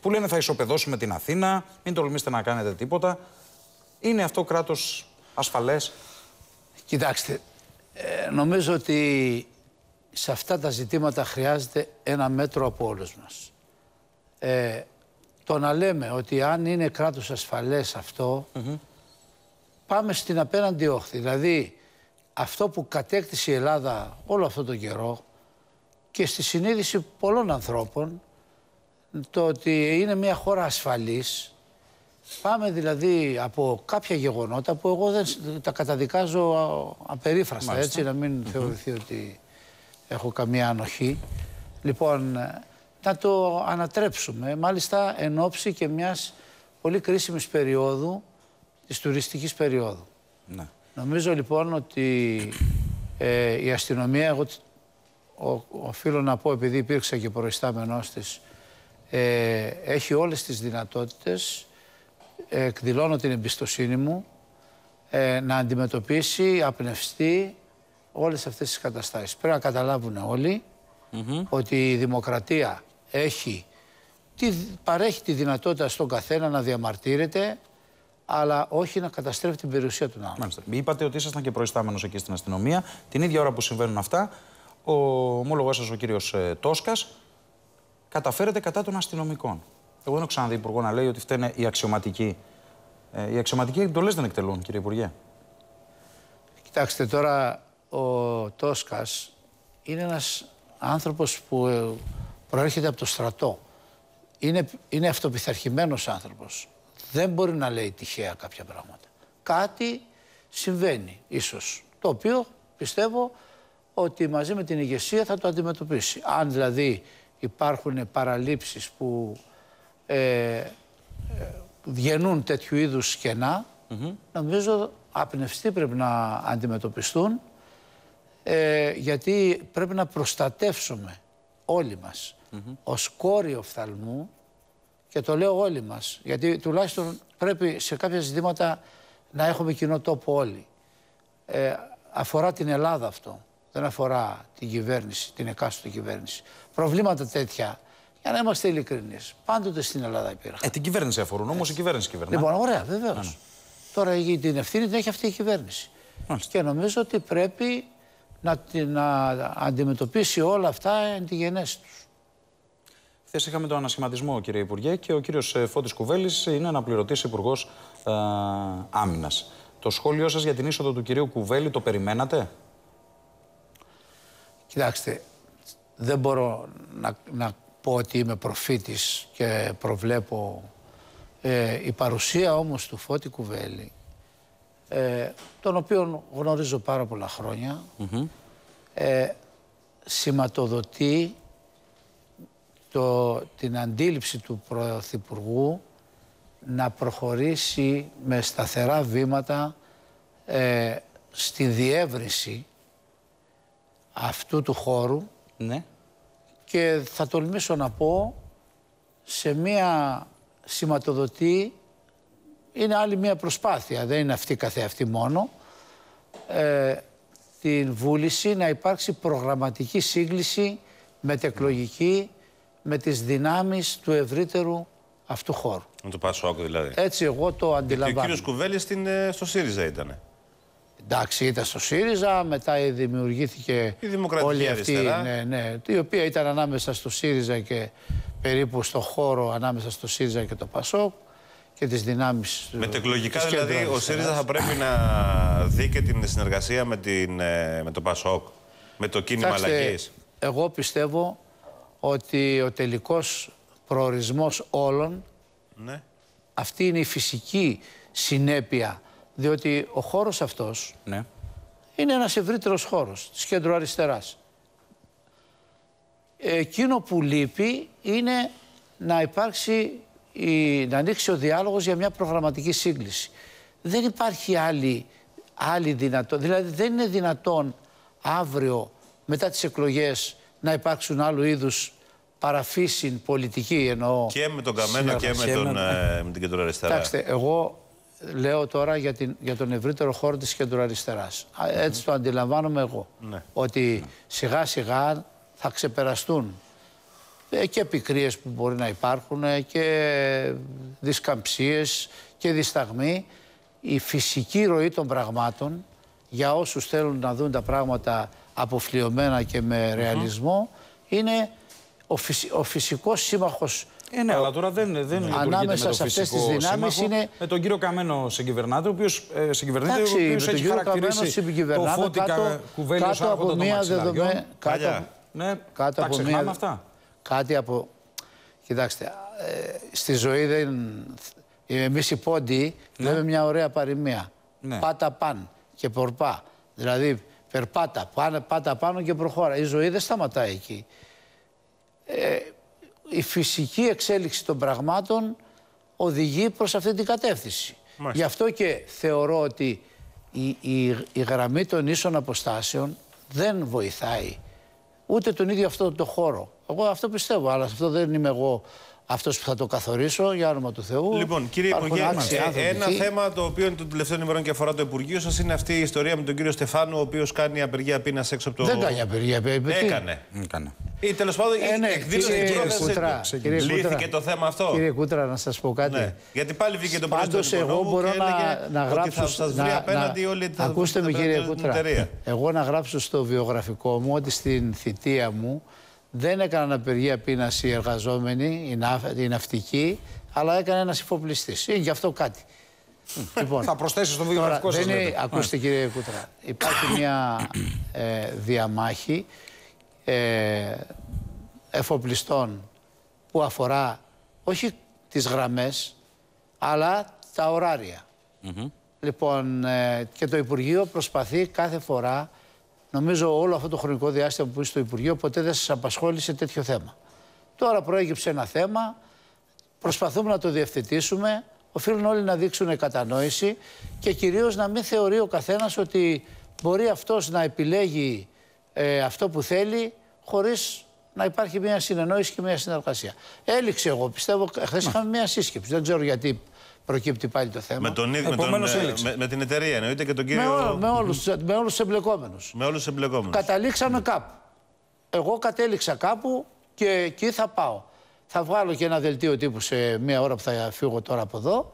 που λένε θα ισοπεδώσουμε την Αθήνα, μην τολμήσετε να κάνετε τίποτα. Είναι αυτό κράτος ασφαλές? Κοιτάξτε, νομίζω ότι σε αυτά τα ζητήματα χρειάζεται ένα μέτρο από όλους μας. Το να λέμε ότι αν είναι κράτος ασφαλές αυτό, πάμε στην απέναντι όχθη. Δηλαδή, αυτό που κατέκτησε η Ελλάδα όλο αυτό τον καιρό και στη συνείδηση πολλών ανθρώπων, το ότι είναι μια χώρα ασφαλής, πάμε δηλαδή από κάποια γεγονότα που εγώ δεν τα καταδικάζω απερίφραστα, έτσι, να μην θεωρηθεί ότι έχω καμία ανοχή. Λοιπόν, να το ανατρέψουμε, μάλιστα εν όψη και μιας πολύ κρίσιμης περίοδου, της τουριστικής περίοδου. Ναι. Νομίζω λοιπόν ότι η αστυνομία, εγώ οφείλω να πω, επειδή υπήρξα και προϊστάμενός της, έχει όλες τις δυνατότητες, εκδηλώνω την εμπιστοσύνη μου, να αντιμετωπίσει, απνευστεί όλες αυτές τις καταστάσεις. Πρέπει να καταλάβουν όλοι ότι η δημοκρατία έχει, παρέχει τη δυνατότητα στον καθένα να διαμαρτύρεται, αλλά όχι να καταστρέφει την περιουσία του άλλου. Μάλιστα. Είπατε ότι ήσασταν και προϊστάμενος εκεί στην αστυνομία. Την ίδια ώρα που συμβαίνουν αυτά, ο ομόλογός σας, ο κύριος Τόσκας, καταφέρεται κατά των αστυνομικών. Εγώ δεν έχω ξαναδεί υπουργό να λέει ότι φταίνε οι αξιωματικοί. Οι αξιωματικοί εντολές δεν εκτελούν, κύριε Υπουργέ. Κοιτάξτε, τώρα ο Τόσκας είναι ένας άνθρωπος που προέρχεται από το στρατό. Είναι αυτοπιθαρχημένος άνθρωπος. Δεν μπορεί να λέει τυχαία κάποια πράγματα. Κάτι συμβαίνει ίσως, το οποίο πιστεύω ότι μαζί με την ηγεσία θα το αντιμετωπίσει. Αν δηλαδή υπάρχουν παραλήψεις που βγαίνουν τέτοιου είδους κενά, νομίζω απνευστοί πρέπει να αντιμετωπιστούν, γιατί πρέπει να προστατεύσουμε όλοι μας ως κόρη οφθαλμού, και το λέω όλοι μας, γιατί τουλάχιστον πρέπει σε κάποια ζητήματα να έχουμε κοινό τόπο όλοι. Αφορά την Ελλάδα αυτό, δεν αφορά την κυβέρνηση, την εκάστοτε κυβέρνηση. Προβλήματα τέτοια, για να είμαστε ειλικρινείς, πάντοτε στην Ελλάδα υπήρχαν. Την κυβέρνηση αφορούν, όμως η κυβέρνηση κυβερνά. Λοιπόν, ωραία, βεβαίως. Τώρα την ευθύνη την έχει αυτή η κυβέρνηση. Και νομίζω ότι πρέπει να αντιμετωπίσει όλα αυτά εν τη γενέση τους. Χθες είχαμε τον ανασχηματισμό, κύριε Υπουργέ, και ο κύριος Φώτης Κουβέλης είναι αναπληρωτής υπουργός Άμυνας. Το σχόλιο σας για την είσοδο του κυρίου Κουβέλη το περιμένατε? Κοιτάξτε, δεν μπορώ να πω ότι είμαι προφήτης και προβλέπω. Η παρουσία όμως του Φώτη Κουβέλη, τον οποίον γνωρίζω πάρα πολλά χρόνια, σηματοδοτεί την αντίληψη του Πρωθυπουργού να προχωρήσει με σταθερά βήματα στη διεύρυνση αυτού του χώρου, και θα τολμήσω να πω σε μία σηματοδοτή, είναι άλλη μία προσπάθεια, δεν είναι αυτή καθεαυτή μόνο, την βούληση να υπάρξει προγραμματική σύγκληση μετεκλογική με τις δυνάμεις του ευρύτερου αυτού χώρου. Με το ΠΑΣΟΚ δηλαδή. Έτσι εγώ το αντιλαμβάνομαι. Και ο κύριος Κουβέλης στο ΣΥΡΙΖΑ ήτανε. Εντάξει, ήταν στο ΣΥΡΙΖΑ, μετά δημιουργήθηκε όλη αυτή, η οποία ήταν ανάμεσα στο ΣΥΡΙΖΑ και περίπου στο χώρο ανάμεσα στο ΣΥΡΙΖΑ και το ΠΑΣΟΚ και τις δυνάμεις του. Μετεκλογικά δηλαδή ο ΣΥΡΙΖΑ θα πρέπει να δει και την συνεργασία με το ΠΑΣΟΚ, με το κίνημα αλλαγής. Εγώ πιστεύω ότι ο τελικός προορισμός όλων, αυτή είναι η φυσική συνέπεια, διότι ο χώρος αυτός είναι ένας ευρύτερος χώρος της κεντροαριστεράς. Εκείνο που λείπει είναι να υπάρξει, να ανοίξει ο διάλογος για μια προγραμματική σύγκληση. Δεν υπάρχει άλλη δυνατότητα, δηλαδή δεν είναι δυνατόν αύριο μετά τις εκλογές να υπάρξουν άλλου είδους παραφύσιν πολιτική, εννοώ. Και με τον Καμένο και με την κεντροαριστερά. Κοιτάξτε, εγώ λέω τώρα για τον ευρύτερο χώρο της κεντροαριστεράς. Έτσι το αντιλαμβάνομαι εγώ. Ότι σιγά σιγά θα ξεπεραστούν και πικρίες που μπορεί να υπάρχουν και δισκαμψίες και δισταγμοί. Η φυσική ροή των πραγμάτων για όσους θέλουν να δουν τα πράγματα αποφλειωμένα και με ρεαλισμό είναι ο φυσικός σύμμαχος. Ναι, αλλά τώρα δεν λειτουργείται με το φυσικό σύμμαχο. Είναι... με τον κύριο Καμένο συγκυβερνάται, ο οποίος έχει χαρακτηρίσει το Φώτη Κουβέλη ως άρχοντα των μαξιλαριών. Κάτω από μία... αυτά. Κάτι από... Κοιτάξτε, στη ζωή δεν... Εμείς οι πόντιοι λέμε μια ωραία παροιμία. Ναι. Πάτα παν και πορπά. Δηλαδή, περπάτα, πάτα πάνω και προχώρα. Η ζωή δεν σταματάει εκεί. Η φυσική εξέλιξη των πραγμάτων οδηγεί προς αυτή την κατεύθυνση. Μάλιστα. Γι' αυτό και θεωρώ ότι η γραμμή των ίσων αποστάσεων δεν βοηθάει ούτε τον ίδιο αυτό το χώρο. Εγώ αυτό πιστεύω, αλλά αυτό δεν είμαι εγώ αυτός που θα το καθορίσω, για όνομα του Θεού. Λοιπόν, κύριε Υπουργέ, ένα θέμα το οποίο των τελευταίων ημερών και αφορά το Υπουργείο σας είναι αυτή η ιστορία με τον κύριο Στεφάνου, ο οποίος κάνει απεργία πείνας έξω από το... Δεν κάνει απεργία πείνας. Έκανε. Ή τέλος πάντων, εκδήλωσε την πρόταση. Λύθηκε το θέμα αυτό. Κύριε Κούτρα, να σας πω κάτι. Ναι. Γιατί πάλι βγήκε το πρωί στον Υπουργό και έλεγε ότι θα βρει απέναντι όλη την εταιρεία. Ακούστε με, κύριε Κούτρα. Εγώ να γράψω στο βιογραφικό μου ότι στην θητεία μου δεν έκαναν απεργία πείνας οι εργαζόμενοι, οι ναυτικοί, αλλά έκανε ένας υφοπλιστής. Είναι γι' αυτό κάτι. Λοιπόν, θα προσθέσει στο βιογραφικό σας. Ακούστε, κύριε Κούτρα, υπάρχει μια διαμάχη εφοπλιστών που αφορά όχι τις γραμμές, αλλά τα ωράρια. Λοιπόν, και το Υπουργείο προσπαθεί κάθε φορά. Νομίζω όλο αυτό το χρονικό διάστημα που είσαι στο Υπουργείο ποτέ δεν σας απασχόλησε τέτοιο θέμα. Τώρα προέκυψε ένα θέμα, προσπαθούμε να το διευθετήσουμε, οφείλουν όλοι να δείξουν κατανόηση και κυρίως να μην θεωρεί ο καθένας ότι μπορεί αυτός να επιλέγει αυτό που θέλει χωρίς να υπάρχει μια συνεννόηση και μια συνεργασία. Έληξε, εγώ πιστεύω, χθες είχαμε μια σύσκεψη, δεν ξέρω γιατί... προκύπτει πάλι το θέμα. Με την εταιρεία εννοείται και τον κύριο... Με όλους τους εμπλεκόμενους. Καταλήξαμε κάπου. Εγώ κατέληξα κάπου και εκεί θα πάω. Θα βγάλω και ένα δελτίο τύπου σε μία ώρα που θα φύγω τώρα από εδώ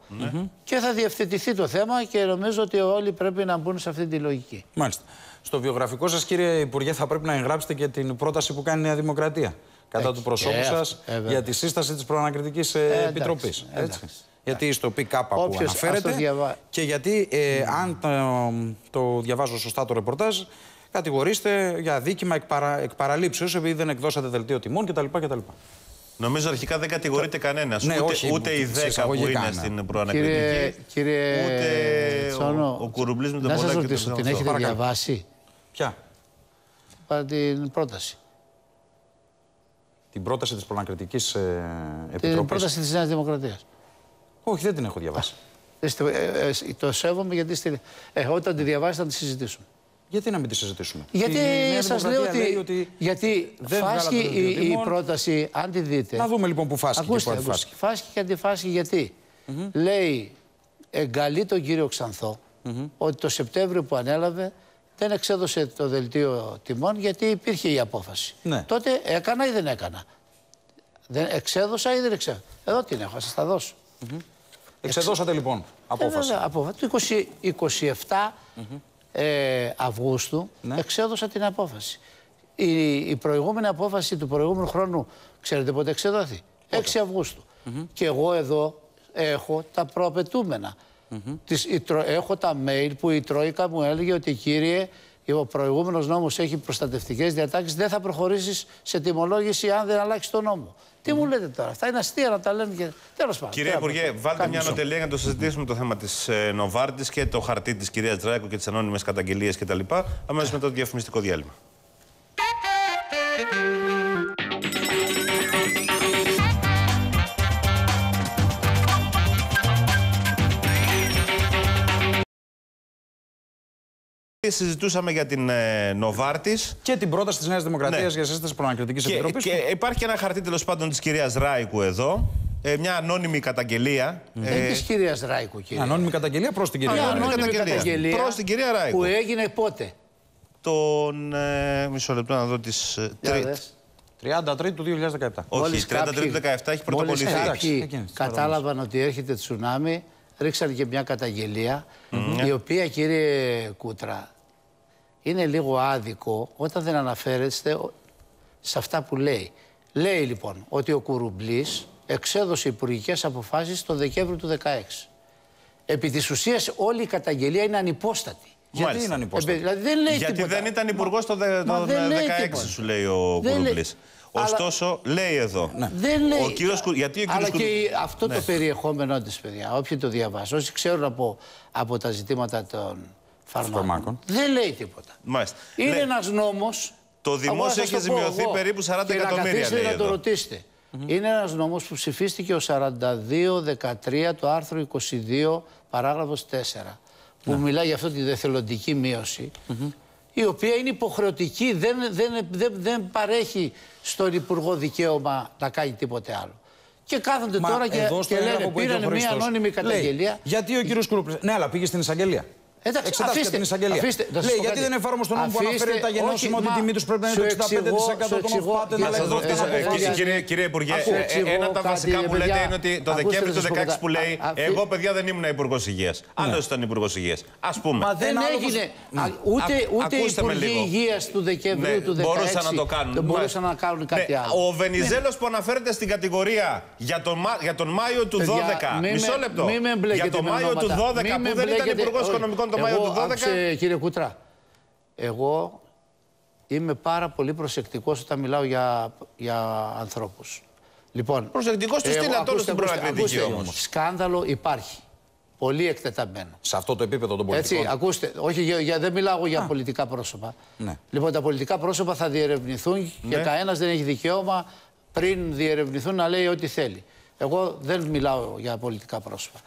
και θα διευθετηθεί το θέμα και νομίζω ότι όλοι πρέπει να μπουν σε αυτή τη λογική. Μάλιστα. Στο βιογραφικό σας, κύριε Υπουργέ, θα πρέπει να εγγράψετε και την πρόταση που κάνει η Νέα Δημοκρατία κατά του προσώπου σας για τη σύσταση της Προανακριτικής Επιτροπής. Γιατί στο ΠΚ που αναφέρεται και γιατί αν το διαβάζω σωστά το ρεπορτάζ, κατηγορείστε για δίκημα εκ παραλήψεως επειδή δεν εκδώσατε δελτίο τιμών κτλ. Νομίζω αρχικά δεν κατηγορείται κανένας, ούτε οι 10 που είναι στην προανακριτική, ούτε ο Κουρουπλής με τον Πολάκη. Να σας ρωτήσω, την έχετε διαβάσει? Ποια? Την πρόταση. Την πρόταση της Προανακριτικής Επιτροπής. Την πρόταση της Νέας Δημοκρατίας. Όχι, δεν την έχω διαβάσει. Το σέβομαι γιατί όταν τη διαβάσει θα τη συζητήσουμε. Γιατί να μην τη συζητήσουμε? Γιατί σας λέω ότι φάσκει η πρόταση, αν τη δείτε. Να δούμε λοιπόν που φάσκει. Ακούστε, φάσκει και αντιφάσκει γιατί. Λέει, εγκαλεί τον κύριο Ξανθό ότι το Σεπτέμβριο που ανέλαβε δεν εξέδωσε το δελτίο τιμών γιατί υπήρχε η απόφαση. Τότε έκανα ή δεν έκανα? Εξέδωσα ή δεν εξέδωσα? Εδώ την έχω, σας τα δώσω. Εξεδώσατε λοιπόν απόφαση. Το 27 Αυγούστου εξέδωσα την απόφαση. Η προηγούμενη απόφαση του προηγούμενου χρόνου, ξέρετε πότε εξεδόθη? 6 Αυγούστου. Και εγώ εδώ έχω τα προαπαιτούμενα. Έχω τα mail που η Τρόικα μου έλεγε ότι κύριε, ο προηγούμενος νόμος έχει προστατευτικές διατάξεις, δεν θα προχωρήσεις σε τιμολόγηση αν δεν αλλάξεις τον νόμο. Τι μου λέτε τώρα, αυτά είναι αστεία να τα λέμε και τέλος πάντων. Κύριε Υπουργέ, βάλτε μια ανωτελεία για να το συζητήσουμε το θέμα της Νοβάρτις και το χαρτί της κυρίας Δράκου και τις ανώνυμες καταγγελίες κτλ. Αμέσως μετά το διαφημιστικό διάλειμμα. Συζητούσαμε για την Νοβάρτις. Και την πρόταση της Νέας Δημοκρατίας για σύσταση Προανακριτικής Επιτροπής. Και υπάρχει και ένα χαρτί τέλος πάντων της κυρίας Ράικου εδώ. Μια ανώνυμη καταγγελία. Δεν της κυρίας Ράικου, κύριε. Ανώνυμη καταγγελία προς την κυρία Ράικου. Προς την κυρία Ράικου. Που έγινε πότε? Μισό λεπτό να δω τις. 33 του 2017. Όχι, 33 του 2017 έχει πρωτοπολίσει. Κατάλαβαν ότι έρχεται τσουνάμι, ρίξαν και μια καταγγελία, η οποία, κύριε Κούτρα, είναι λίγο άδικο όταν δεν αναφέρεστε σε αυτά που λέει. Λέει λοιπόν ότι ο Κουρουπής εξέδωσε υπουργικές αποφάσεις τον Δεκέμβριο του 2016. Επί της ουσίας όλη η καταγγελία είναι ανυπόστατη. Γιατί είναι ανυπόστατη? Δηλαδή δεν λέει γιατί τίποτα. Δεν ήταν υπουργός το 2016, σου λέει ο Κουρουπής. Ωστόσο, αλλά... λέει εδώ. Ναι. Δεν λέει. Ο κύριος... γιατί ο κύριος... Αλλά και αυτό, ναι, το περιεχόμενό της, παιδιά, όποιοι το διαβάζουν, όσοι ξέρουν από τα ζητήματα των φαρμάκων, δεν λέει τίποτα. Μάλιστα. Είναι ένας νόμος. Το δημόσιο έχει ζημιωθεί περίπου 40 εκατομμύρια. Να το ρωτήσετε. Είναι ένας νόμος που ψηφίστηκε ο 42-13, το άρθρο 22, παράγραφος 4, που μιλάει για αυτή τη εθελοντική μείωση, η οποία είναι υποχρεωτική, δεν παρέχει στον Υπουργό δικαίωμα να κάνει τίποτε άλλο. Και κάθονται τώρα και λένε, πήραν μια ανώνυμη καταγγελία. Γιατί ο κύριος Κουρουπής, ναι, αλλά πήγε στην εισαγγελία. Εντάξει, αφήστε, αφήστε. Λέει, γιατί δεν εφάρμοσε τον νόμο που αναφέρει τα γενώσιμα, ότι η τιμή του πρέπει να είναι το 65% των οφάτων. Να σας ρωτήσω, κύριε Υπουργέ, ένα από τα βασικά που λέτε είναι ότι το Δεκέμβριο του 2016 που λέει, εγώ, παιδιά, δεν ήμουν υπουργός υγείας. Άλλος ήταν υπουργός υγείας. Ας πούμε. Μα δεν έγινε. Ούτε οι υπουργοί υγείας του Δεκεμβρίου του 2016 δεν μπορούσαν να κάνουν κάτι άλλο. Ο Βενιζέλος που αναφέρεται στην κατηγορία για τον Μάιο του 2012. Μισό λεπτό. Για τον Μάιο του 2012 που δεν ήταν υπουργός οικονομικών. Εγώ, άκουσε, κύριε Κούτρα, εγώ είμαι πάρα πολύ προσεκτικός όταν μιλάω για ανθρώπους. Λοιπόν, προσεκτικός του στείλα τώρα στην προακριτική όμως. Σκάνδαλο υπάρχει. Πολύ εκτεταμένο. Σε αυτό το επίπεδο των πολιτικών. Έτσι, ακούστε, όχι, δεν μιλάω για πολιτικά πρόσωπα. Ναι. Λοιπόν, τα πολιτικά πρόσωπα θα διερευνηθούν και κανένας δεν έχει δικαίωμα πριν διερευνηθούν να λέει ό,τι θέλει. Εγώ δεν μιλάω για πολιτικά πρόσωπα.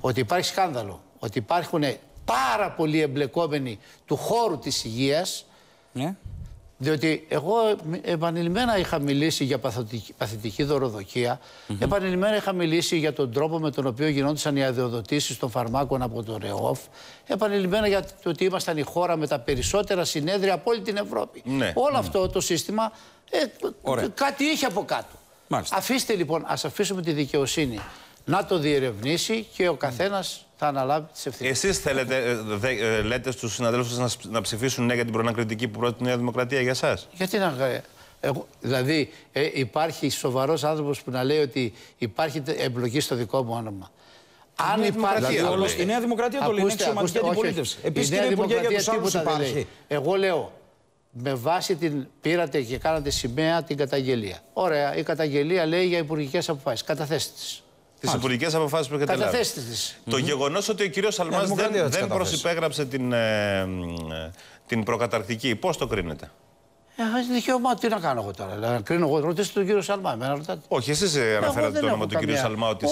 Ότι υπάρχει σκάνδαλο, ότι υπάρχουν πάρα πολύ εμπλεκόμενοι του χώρου της υγείας, διότι εγώ επανειλημμένα είχα μιλήσει για παθητική δωροδοκία, επανειλημμένα είχα μιλήσει για τον τρόπο με τον οποίο γινόντουσαν οι αδειοδοτήσεις των φαρμάκων από το ΡΕΟΦ, επανειλημμένα για το ότι ήμασταν η χώρα με τα περισσότερα συνέδρια από όλη την Ευρώπη. Ναι. Όλο αυτό το σύστημα κάτι είχε από κάτω. Μάλιστα. Αφήστε λοιπόν, ας αφήσουμε τη δικαιοσύνη να το διερευνήσει και ο καθένας θα αναλάβει τις ευθύνες. Εσείς θέλετε, λέτε στους συναδέλφους σας να ψηφίσουν ναι για την προανακριτική που πρότεινε η Νέα Δημοκρατία για εσάς? Γιατί να... δηλαδή υπάρχει σοβαρός άνθρωπος που να λέει ότι υπάρχει εμπλοκή στο δικό μου όνομα. Αν υπάρχει... η Νέα Δημοκρατία το λέει, είναι αξιωματική για την πολίτευση. Επίσης η Νέα Δημοκρατία για τους άλλους υπάρχει. Εγώ λέω, με βάση την πήρατε και κάνατε σημαία την καταγγελία. Ωραία, η καταγγελία λέει για υπουργικές αποφάσεις. Καταθέστε τις. Τις υπουργικές αποφάσεις που έχετε λάβει. Το γεγονός ότι ο κύριος Σαλμάς δεν προσυπέγραψε την προκαταρκτική, πώς το κρίνετε? Δικαίωμα, τι να κάνω εγώ τώρα? Να κρίνω εγώ? Ρωτήστε τον κύριο Σαλμά, εμένα ρωτάτε. Όχι, εσείς αναφέρατε το όνομα του κυρίου Σαλμά ότι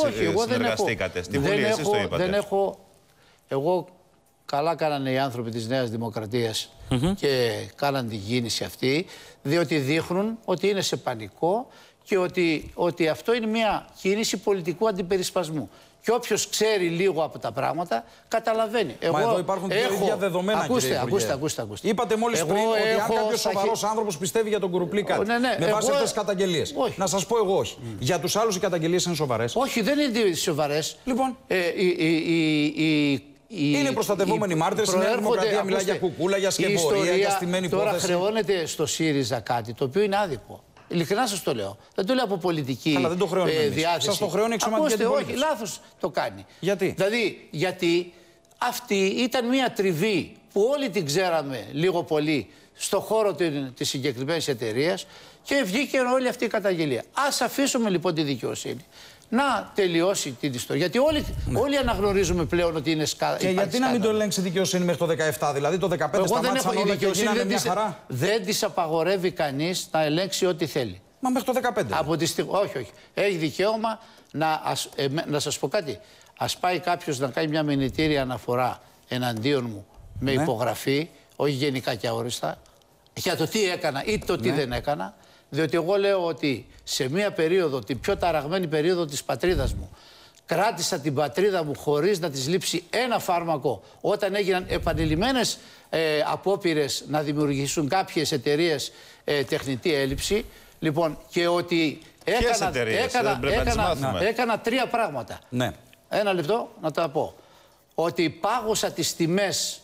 συνεργαστήκατε. Στη Βουλή εσείς το είπατε. Δεν έχω. Εγώ, καλά κάνανε οι άνθρωποι της Νέας Δημοκρατίας και κάναν την κίνηση αυτή, διότι δείχνουν ότι είναι σε πανικό. Και ότι αυτό είναι μια κίνηση πολιτικού αντιπερισπασμού. Και όποιος ξέρει λίγο από τα πράγματα, καταλαβαίνει. Εγώ εδώ υπάρχουν δύο ίδια δεδομένα. Ακούστε. Είπατε μόλις πριν ότι αν κάποιος σοβαρός άνθρωπος πιστεύει για τον Κουρουπλή κάτι, με βάση αυτές τις καταγγελίες. Όχι. Να σας πω εγώ όχι. Για τους άλλους οι καταγγελίες είναι σοβαρές. Όχι, δεν είναι σοβαρές. Λοιπόν. Είναι προστατευόμενοι μάρτυρες, η Νέα Δημοκρατία μιλάει για κουκούλα, για σκευωρία, για στημένη υπόθεση. Τώρα χρεώνεται στο ΣΥΡΙΖΑ κάτι το οποίο είναι άδικο. Ειλικρινά σας το λέω. Δεν το λέω από πολιτική διάθεση. Σας το χρεώνει εξωματική αντιπολίτευση. Όχι, λάθος το κάνει. Γιατί? Δηλαδή, γιατί αυτή ήταν μια τριβή που όλοι την ξέραμε λίγο πολύ στον χώρο της συγκεκριμένης εταιρείας και βγήκε όλη αυτή η καταγγελία. Ας αφήσουμε λοιπόν τη δικαιοσύνη να τελειώσει την ιστορία. Γιατί όλοι αναγνωρίζουμε πλέον ότι είναι σκάνδαλο. Και γιατί να μην το ελέγξει η δικαιοσύνη μέχρι το 17, δηλαδή το 15 σταμάτησαν όλα και γίνανε μια χαρά. Δεν της απαγορεύει κανείς να ελέγξει ό,τι θέλει. Μα μέχρι το 15. Από τη στιγμή, όχι. Έχει δικαίωμα να σας πω κάτι. Ας πάει κάποιος να κάνει μια μηνυτήρια αναφορά εναντίον μου με υπογραφή, όχι γενικά και αόριστα, για το τι έκανα ή το τι δεν έκανα. Διότι εγώ λέω ότι σε μία περίοδο, την πιο ταραγμένη περίοδο της πατρίδας μου, κράτησα την πατρίδα μου χωρίς να της λείψει ένα φάρμακο, όταν έγιναν επανειλημμένες απόπειρες να δημιουργήσουν κάποιες εταιρείες τεχνητή έλλειψη. Λοιπόν, και ότι έκανα τρία πράγματα. Ναι. Ένα λεπτό να τα πω. Ότι πάγωσα τις τιμές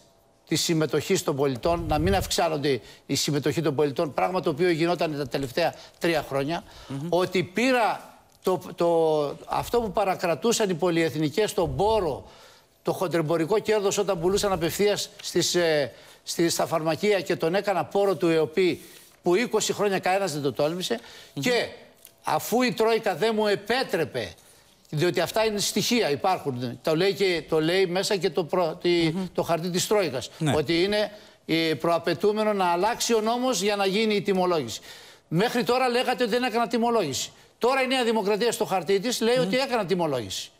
της συμμετοχής των πολιτών, να μην αυξάνονται η συμμετοχή των πολιτών, πράγμα το οποίο γινόταν τα τελευταία 3 χρόνια. Ότι πήρα αυτό που παρακρατούσαν οι πολυεθνικές στον πόρο, το χοντρεμπορικό κέρδος όταν πουλούσαν απευθείας στα φαρμακεία, και τον έκανα πόρο του ΕΟΠΗ, που 20 χρόνια κανένας δεν το τόλμησε. Και αφού η Τρόικα δεν μου επέτρεπε, διότι αυτά είναι στοιχεία, υπάρχουν, το λέει μέσα και το χαρτί της Τρόικας, ναι, ότι είναι προαπαιτούμενο να αλλάξει ο νόμος για να γίνει η τιμολόγηση. Μέχρι τώρα λέγατε ότι δεν έκανα τιμολόγηση. Τώρα η Νέα Δημοκρατία στο χαρτί της λέει ότι έκανα τιμολόγηση.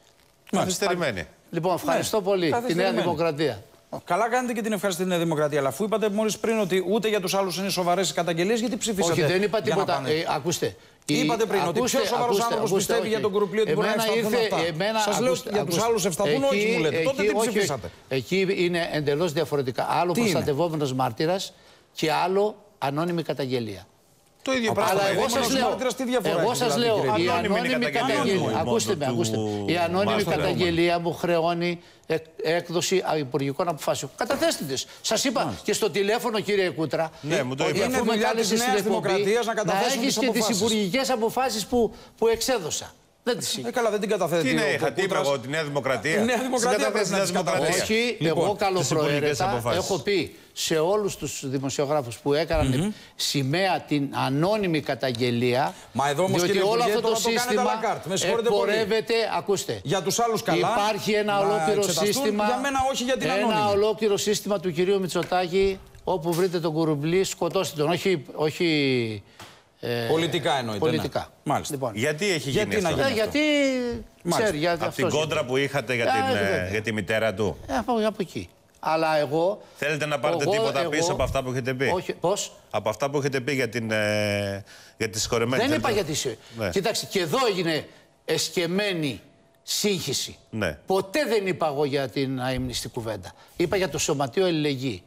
Καθυστερημένη. Λοιπόν, ευχαριστώ πολύ τη Νέα Δημοκρατία. Καλά κάνετε και την ευχαριστή Νέα Δημοκρατία. Αλλά αφού είπατε μόλις πριν ότι ούτε για τους άλλους είναι σοβαρές οι καταγγελίες, γιατί ψηφίσατε? Όχι, δεν είπα τίποτα. Ακούστε. Είπατε πριν ότι ποιο σοβαρό άνθρωπο πιστεύει για τον Κουρουπλή ότι μπορεί να ευσταθούν? Σας λέω για τους άλλους ευσταθούν, όχι μου λέτε. Τότε τι ψηφίσατε? Εκεί είναι εντελώς διαφορετικά. Άλλο προστατευόμενος μάρτυρας και άλλο ανώνυμη καταγγελία. Το ίδιο πράγμα. Αλλά εγώ σας λέω, η ανώνυμη καταγγελία. Ακούστε με, ακούστε. Η ανώνυμη καταγγελία μου χρεώνει έκδοση υπουργικών αποφάσεων. Καταθέστε τις. Σας είπα και στο τηλέφωνο, κύριε Κούτρα, ότι αφού με κάλεσε στην εκπομπή, να έχεις και τις υπουργικές αποφάσεις που εξέδωσα. Δεν τις είχα. Καλά, δεν την καταθέτει. Τι ναι, είχα, τι είπα εγώ, τη Νέα Δημοκρατία? Νέα Δημοκρατία πρέπει να την καταθέσει. Όχι, εγώ καλοπροαίρετα έχω πει σε όλους τους δημοσιογράφους που έκαναν σημαία την ανώνυμη καταγγελία, μα εδώ όμως, διότι όλο αυτό το σύστημα εκπορεύεται, ακούστε, για τους άλλους καλά, υπάρχει ένα ολόκληρο σύστημα, για μένα όχι για την ανώνυμη. Ένα ολόκληρο σύστημα του κυρίου Μητσοτάκη, όπου βρείτε τον Κουρουμπλή, σκοτώστε τον. Όχι... πολιτικά εννοείται. Πολιτικά. Ναι. Μάλιστα. Λοιπόν. Γιατί έχει γίνει αυτό? Γιατί ξέρει. Για από την κόντρα που είχατε για τη μητέρα του. Από εκεί. Αλλά εγώ. Θέλετε να πάρετε τίποτα πίσω από αυτά που έχετε πει? Όχι. Πώς? Από αυτά που έχετε πει για τη συγχωρεμένη. Δεν είπα γιατί. Ναι. Κοιτάξτε, και εδώ έγινε εσκεμμένη σύγχυση. Ναι. Ποτέ δεν είπα εγώ για την αειμνηστή κουβέντα. Είπα για το Σωματείο Ελληνική.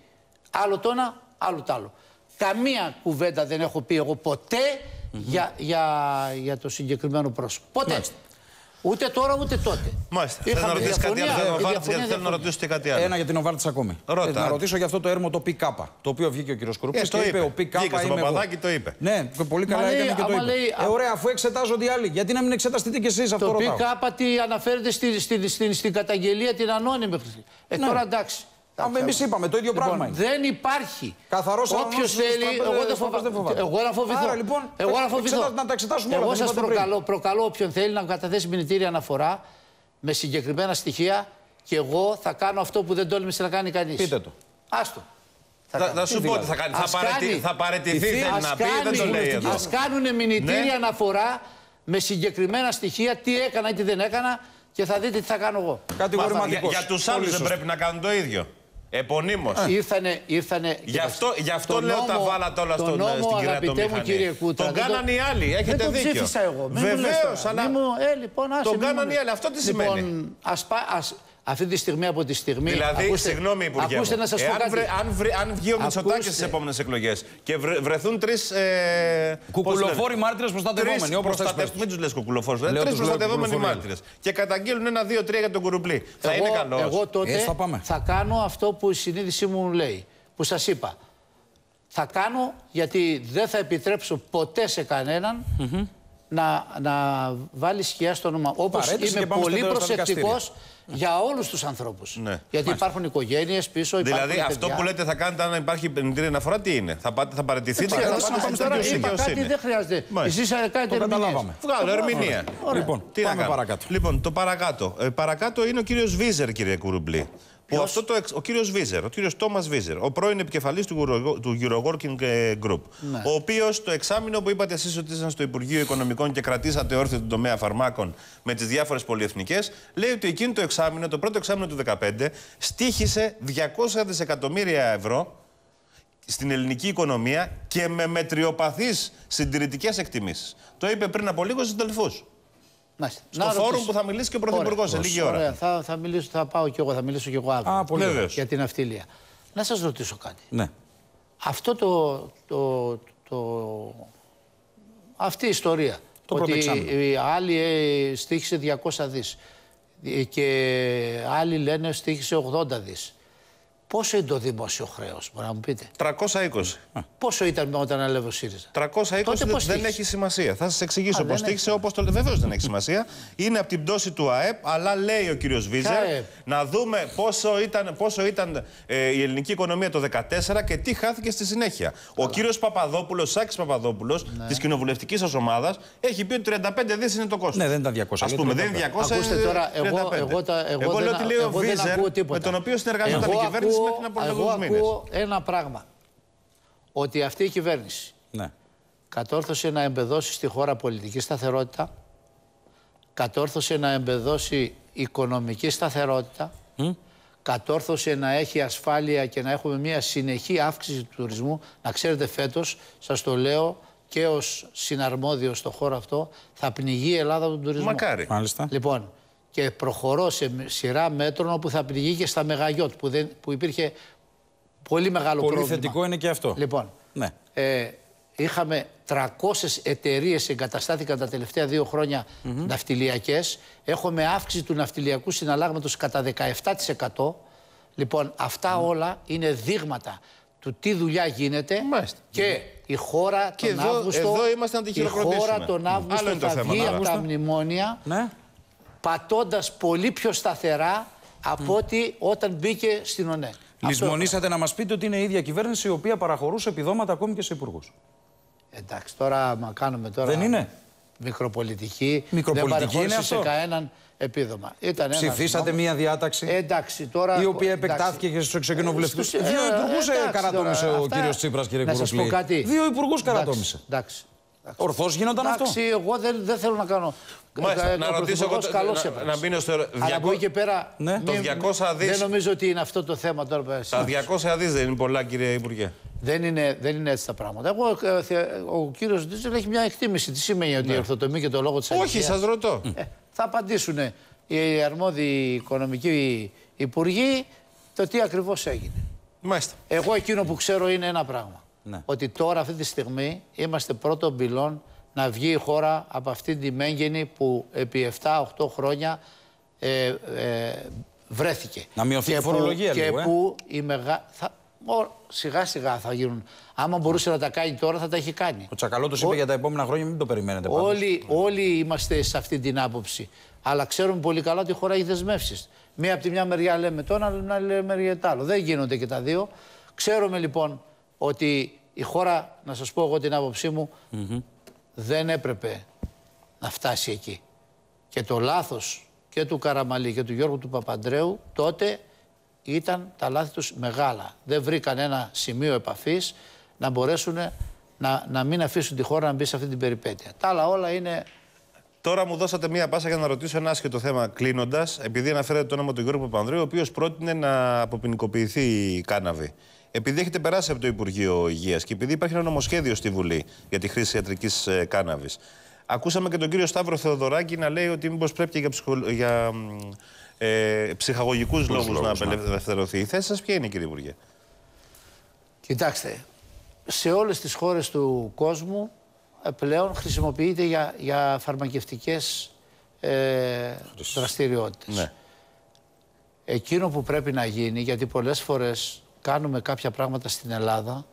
Άλλο το ένα, άλλο το άλλο. Καμία κουβέντα δεν έχω πει εγώ ποτέ για το συγκεκριμένο πρόσωπο. Ποτέ. Μάλιστα. Ούτε τώρα ούτε τότε. Μάλιστα. Θέλω να ρωτήσω κάτι άλλο. Ένα για την Νοβάρτις ακόμη. Να ρωτήσω για αυτό το έρμο το ΠΚ. Το οποίο βγήκε ο κ. Κουρουπής και είπε ο ΠΚ. Και στον Παπαδάκη το είπε. Ναι, πολύ καλά έκανε και το είπε. Ωραία, αφού εξετάζονται οι άλλοι, γιατί να μην εξεταστείτε κι εσείς αυτό? Το ΠΚ τι αναφέρεται στην καταγγελία την ανώνυμη. Τώρα εντάξει. Εμείς είπαμε το ίδιο πράγμα. Δεν υπάρχει. Καθαρός όποιος θέλει. Εγώ δεν φοβάμαι. Εγώ να φοβηθώ. Άρα, λοιπόν, να τα εξετάσουμε όλα. Εγώ σας προκαλώ όποιον θέλει να καταθέσει μηνυτήρια αναφορά με συγκεκριμένα στοιχεία, και εγώ θα κάνω αυτό που δεν τόλμησε να κάνει κανείς. Πείτε το. Άστο. Θα σου πω τι θα κάνει. Θα παραιτηθεί. Ας κάνουν μηνυτήρια αναφορά με συγκεκριμένα στοιχεία, τι έκανα ή τι δεν έκανα, και θα δείτε τι θα κάνω εγώ. Για τους άλλους δεν πρέπει να κάνουν το ίδιο? Επωνύμως. Ήρθανε. Γι' αυτό λέω τα βάλατε όλα στον νόμο, στην κυρία Τομιχανή. Τον κάνανε οι άλλοι. Έχετε δίκιο. Δεν ψήφισα εγώ. Βεβαίως. Τον κάνανε οι άλλοι. Αυτό τι σημαίνει? Αυτή τη στιγμή από τη στιγμή. Δηλαδή, ακούστε, συγγνώμη, Υπουργέ. Ακούστε να σας πω κάτι. Αν βγει ο Μητσοτάκης στις επόμενες εκλογές και βρεθούν τρεις. Κουκουλοφόροι μάρτυρες προστατευόμενοι. Μην τους λες κουκουλοφόρους. Τρεις προστατευόμενοι μάρτυρες. Και καταγγέλνουν 1, 2, 3 για τον Κουρουπλή. Θα είναι καλό? Εγώ τότε θα κάνω αυτό που η συνείδησή μου λέει. Που σας είπα. Θα κάνω, γιατί δεν θα επιτρέψω ποτέ σε κανέναν να βάλει σκιά στο όνομα. Όπως είμαι πολύ προσεκτικός για όλους τους ανθρώπους. Ναι. Γιατί υπάρχουν οικογένειες πίσω, υπάρχουν. Δηλαδή, αυτό που λέτε θα κάνετε αν υπάρχει ποινική αναφορά, τι είναι? Θα παραιτηθείτε? Είπα κάτι, δεν χρειάζεται. Εσείς κάνετε ερμηνεία. Βγάλω ερμηνεία. Λοιπόν, τι πάμε παρακάτω? Λοιπόν, το παρακάτω. Παρακάτω είναι ο κύριος Βίζερ, κύριε Κουρουπλή. Ο κύριος Βίζερ, ο κύριος Τόμας Βίζερ, ο πρώην επικεφαλής του Euro Working Group, ναι, ο οποίος το εξάμηνο που είπατε εσείς ότι ήσασταν στο Υπουργείο Οικονομικών και κρατήσατε όρθιο τον τομέα φαρμάκων με τις διάφορες πολυεθνικές, λέει ότι εκείνο το εξάμηνο, το πρώτο εξάμηνο του 2015, στοίχησε 200 δισεκατομμύρια ευρώ στην ελληνική οικονομία και με μετριοπαθείς συντηρητικές εκτιμήσεις. Το είπε πριν από λίγο στους Δελφούς. Στο φόρουμ που θα μιλήσει και ο Πρωθυπουργός σε λίγη ώρα. Ωραία, θα μιλήσω κι εγώ αύριο για την αυτιλία. Να σας ρωτήσω κάτι. Ναι. Αυτό Αυτή η ιστορία. Το ότι η άλλη στοίχησε 200 δις και άλλοι λένε στοίχησε 80 δις. Πόσο είναι το δημόσιο χρέος, μπορεί να μου πείτε? 320. Πόσο ήταν όταν έλαβε ο ΣΥΡΙΖΑ? 320. Τότε δεν έχει σημασία. Θα σας εξηγήσω πώς τύχησε. Όπως το λέτε, βεβαίως δεν έχει σημασία. Είναι από την πτώση του ΑΕΠ, αλλά λέει ο κύριος Βίζερ να δούμε πόσο ήταν η ελληνική οικονομία το 2014 και τι χάθηκε στη συνέχεια. Ο κύριος Παπαδόπουλος, Σάκης Παπαδόπουλος, της κοινοβουλευτικής σας ομάδας, έχει πει ότι 35 δις είναι το κόστος. Ναι, δεν ήταν 200. Ας πούμε, δεν είναι 200. Ακούστε τώρα, εγώ λέω ότι λέει ο Βίζερ, με τον οποίο συνεργάζεται η κυβέρνηση. Εγώ ακούω ένα πράγμα. Ότι αυτή η κυβέρνηση κατόρθωσε να εμπεδώσει στη χώρα πολιτική σταθερότητα, κατόρθωσε να εμπεδώσει οικονομική σταθερότητα, κατόρθωσε να έχει ασφάλεια και να έχουμε μια συνεχή αύξηση του τουρισμού. Να ξέρετε, φέτος, σας το λέω και ως συναρμόδιος στον χώρο αυτό, θα πνιγεί η Ελλάδα από τον τουρισμό. Μακάρι. Μάλιστα. Λοιπόν, και προχωρώ σε σειρά μέτρων όπου θα πληγεί και στα μεγαγιότ, που υπήρχε πολύ μεγάλο πρόβλημα. Πολύ θετικό είναι και αυτό. Λοιπόν, είχαμε 300 εταιρείες εγκαταστάθηκαν τα τελευταία 2 χρόνια ναυτιλιακές. Έχουμε αύξηση του ναυτιλιακού συναλλάγματος κατά 17%. Λοιπόν, αυτά όλα είναι δείγματα του τι δουλειά γίνεται. Μάλιστα. Και η χώρα και τον Αύγουστο, θα βγει από τα μνημόνια. Ναι. Πατώντας πολύ πιο σταθερά από ότι όταν μπήκε στην ΟΝΕ. Λυσμονήσατε να μας πείτε ότι είναι η ίδια κυβέρνηση η οποία παραχωρούσε επιδόματα ακόμη και σε υπουργούς. Εντάξει, τώρα κάνουμε τώρα. Δεν είναι. Μικροπολιτική. Μικροπολιτική δεν παραχώρησε σε κανέναν επίδομα. Ήταν ψηφίσατε μία διάταξη. Εντάξει, τώρα, η οποία επεκτάθηκε και στους εξοκοινοβουλευτικούς. 2 υπουργούς καρατόμησε ο κύριος Τσίπρας, κύριε Κουρουπλή. 2 υπουργούς καρατόμησε. Εντάξει. Ορθώς γινόταν αυτό. Εντάξει, εγώ δεν θέλω να κάνω. Μάλιστα, να ρωτήσω εγώ να μείνω στο από εκεί και πέρα, το 200 δις. Δεν νομίζω ότι είναι αυτό το θέμα τώρα που τα 200 δις δεν είναι πολλά, κύριε Υπουργέ. Δεν είναι έτσι τα πράγματα. Ο κύριος Ντίζελ έχει μια εκτίμηση. Τι σημαίνει ότι η ορθοτομή και το λόγο της αλήθειας. Όχι, σας ρωτώ. Θα απαντήσουν οι αρμόδιοι οικονομικοί υπουργοί το τι ακριβώς έγινε. Μάλιστα. Εγώ εκείνο που ξέρω είναι ένα πράγμα. Ναι. Ότι τώρα αυτή τη στιγμή είμαστε πρώτον πυλών να βγει η χώρα από αυτήν τη μέγενη που επί 7-8 χρόνια βρέθηκε. Να μειωθεί η φορολογία λίγο. Και που η μεγάλη. Σιγά σιγά θα γίνουν. Άμα μπορούσε να τα κάνει τώρα, θα τα έχει κάνει. Ο Τσακαλώτος είπε για τα επόμενα χρόνια, μην το περιμένετε πάντα. Όλοι είμαστε σε αυτή την άποψη. Αλλά ξέρουμε πολύ καλά ότι η χώρα έχει δεσμεύσεις. Μία από τη μια μεριά λέμε τώρα, από την άλλη μεριά το άλλο. Δεν γίνονται και τα δύο. Ξέρουμε λοιπόν ότι η χώρα, να σας πω εγώ την άποψή μου, δεν έπρεπε να φτάσει εκεί. Και το λάθος και του Καραμανλή και του Γιώργου του Παπανδρέου τότε ήταν τα λάθη τους μεγάλα. Δεν βρήκαν ένα σημείο επαφής να μπορέσουν να μην αφήσουν τη χώρα να μπει σε αυτή την περιπέτεια. Τα άλλα όλα είναι... Τώρα μου δώσατε μία πάσα για να ρωτήσω ένα άσχετο θέμα κλείνοντας, επειδή αναφέρατε το όνομα του Γιώργου Παπανδρέου, ο οποίος πρότεινε να αποποινικοποιηθεί η κάναβη. Επειδή έχετε περάσει από το Υπουργείο Υγείας και επειδή υπάρχει ένα νομοσχέδιο στη Βουλή για τη χρήση ιατρικής κάναβης, ακούσαμε και τον κύριο Σταύρο Θεοδωράκη να λέει ότι μήπως πρέπει και για ψυχαγωγικούς λόγους να απελευθερωθεί. Η θέση σας ποια είναι, κύριε Υπουργέ? Κοιτάξτε, σε όλες τις χώρες του κόσμου πλέον χρησιμοποιείται για φαρμακευτικές δραστηριότητες. Ναι. Εκείνο που πρέπει να γίνει, γιατί πολλές φορές κάνουμε κάποια πράγματα στην Ελλάδα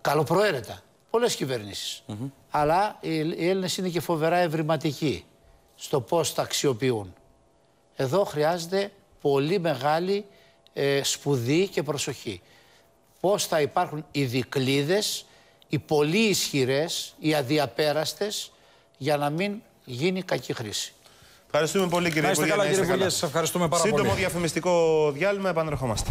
καλοπροαίρετα, πολλές κυβερνήσεις. Αλλά οι Έλληνες είναι και φοβερά ευρηματικοί στο πώς τα αξιοποιούν. Εδώ χρειάζεται πολύ μεγάλη σπουδή και προσοχή. Πώς θα υπάρχουν οι δικλείδες, οι πολύ ισχυρές, οι αδιαπέραστες, για να μην γίνει κακή χρήση. Ευχαριστούμε πολύ, κύριε Υπουργέ. Σας ευχαριστούμε πάρα πολύ. Σύντομο διαφημιστικό διάλειμμα, επανερχόμαστε.